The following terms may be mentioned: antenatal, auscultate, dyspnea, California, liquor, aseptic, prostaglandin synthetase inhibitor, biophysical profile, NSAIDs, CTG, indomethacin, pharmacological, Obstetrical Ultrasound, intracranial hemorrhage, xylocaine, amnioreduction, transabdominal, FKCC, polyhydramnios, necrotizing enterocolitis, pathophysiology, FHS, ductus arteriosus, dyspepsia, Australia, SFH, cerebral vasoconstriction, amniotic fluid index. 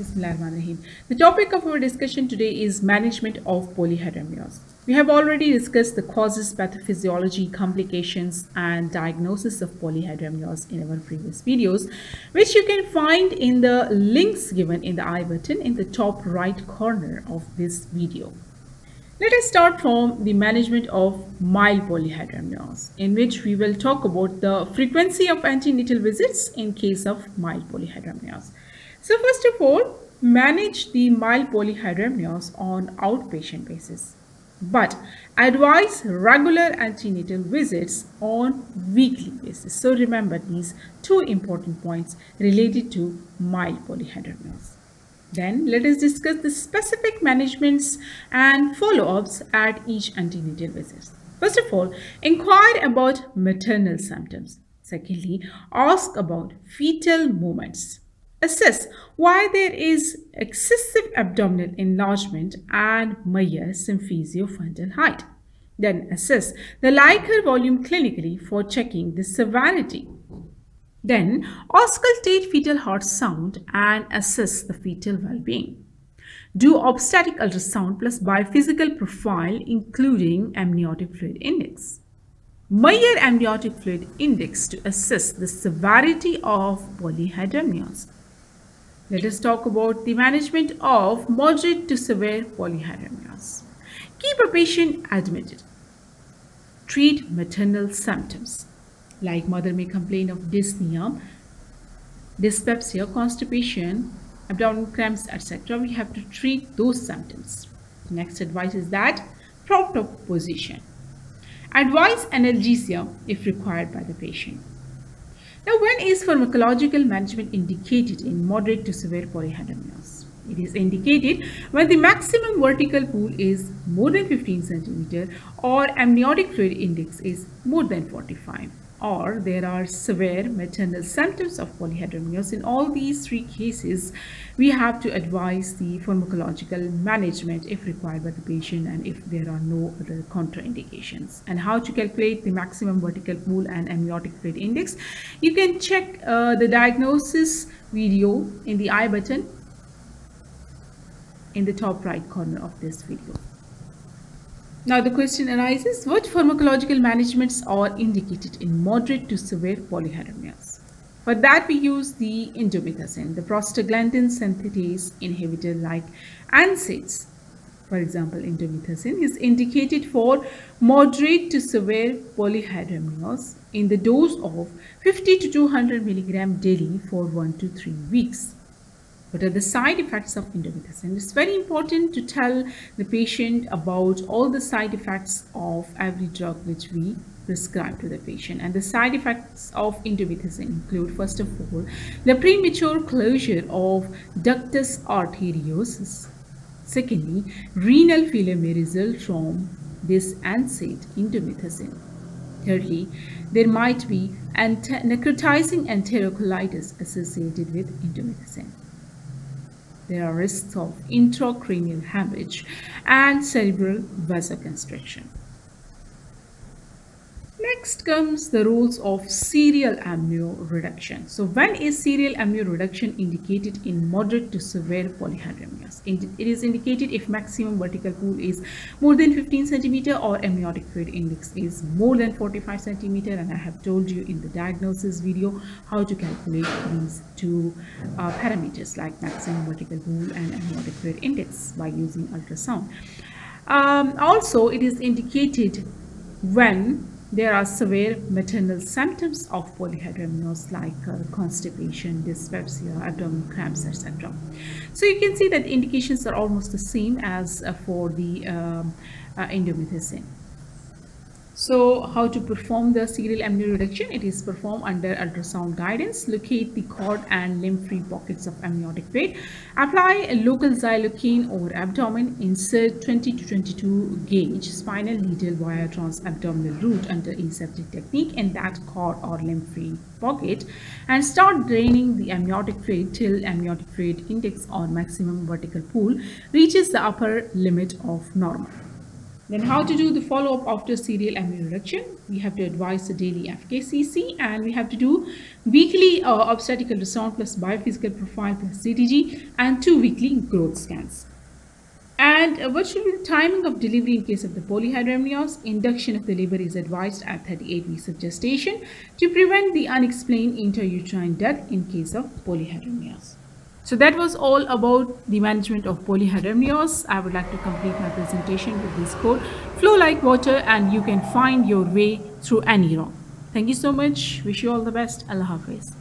Bismillahirrahmanirrahim. The topic of our discussion today is management of polyhydramnios. We have already discussed the causes, pathophysiology, complications and diagnosis of polyhydramnios in our previous videos, which you can find in the links given in the I button in the top right corner of this video. Let us start from the management of mild polyhydramnios, in which we will talk about the frequency of antenatal visits in case of mild polyhydramnios. So first of all, manage the mild polyhydramnios on outpatient basis, but advise regular antenatal visits on weekly basis. So remember these two important points related to mild polyhydramnios. Then let us discuss the specific managements and follow-ups at each antenatal visit. First of all, inquire about maternal symptoms. Secondly, ask about fetal movements. Assess why there is excessive abdominal enlargement and Meyer symphysiofrontal height. Then assess the liquor volume clinically for checking the severity. Then auscultate fetal heart sound and assess the fetal well-being. Do obstetric ultrasound plus biophysical profile including amniotic fluid index. Measure amniotic fluid index to assess the severity of polyhydramnios. Let us talk about the management of moderate to severe polyhydramnios. Keep a patient admitted. Treat maternal symptoms. Like mother may complain of dyspnea, dyspepsia, constipation, abdominal cramps, etc. We have to treat those symptoms. Next advice is that prompt up position. Advise analgesia if required by the patient. Now, when is pharmacological management indicated in moderate to severe polyhydramnios? It is indicated when the maximum vertical pool is more than 15 cm or amniotic fluid index is more than 45, or there are severe maternal symptoms of polyhydramnios. In all these three cases, we have to advise the pharmacological management if required by the patient and if there are no other contraindications. And how to calculate the maximum vertical pool and amniotic fluid index? You can check the diagnosis video in the I button in the top right corner of this video. Now the question arises, what pharmacological managements are indicated in moderate to severe polyhydramnios? For that we use the indomethacin, the prostaglandin synthetase inhibitor like NSAIDs. For example, indomethacin is indicated for moderate to severe polyhydramnios in the dose of 50 to 200 mg daily for 1 to 3 weeks. What are the side effects of indomethacin? It's very important to tell the patient about all the side effects of every drug which we prescribe to the patient. And the side effects of indomethacin include, first of all, the premature closure of ductus arteriosus. Secondly, renal failure may result from this NSAID indomethacin. Thirdly, there might be necrotizing enterocolitis associated with indomethacin. There are risks of intracranial hemorrhage and cerebral vasoconstriction. Next comes the roles of serial amnioreduction. So when is serial amnioreduction indicated in moderate to severe polyhydramnios? It is indicated if maximum vertical pool is more than 15 cm or amniotic fluid index is more than 45 cm. And I have told you in the diagnosis video how to calculate these two parameters like maximum vertical pool and amniotic fluid index by using ultrasound. Also, it is indicated when there are severe maternal symptoms of polyhydramnios like constipation, dyspepsia, abdominal cramps, etc. So you can see that the indications are almost the same as for the indomethacin. So how to perform the serial amnioreduction? It is performed under ultrasound guidance. Locate the cord and limb-free pockets of amniotic fluid. Apply a local xylocaine over abdomen. Insert 20 to 22 gauge spinal needle via transabdominal route under aseptic technique in that cord or limb-free pocket and start draining the amniotic fluid till amniotic fluid index or maximum vertical pool reaches the upper limit of normal. Then how to do the follow-up after serial amnioreduction? We have to advise the daily FKCC, and we have to do weekly obstetrical ultrasound plus biophysical profile plus CTG and 2 weekly growth scans. And what should be the timing of delivery in case of the polyhydramnios? Induction of the labor is advised at 38 weeks of gestation to prevent the unexplained intrauterine death in case of polyhydramnios. So that was all about the management of polyhydramnios. I would like to complete my presentation with this quote: flow like water and you can find your way through any rock. Thank you so much. Wish you all the best. Allah Hafiz.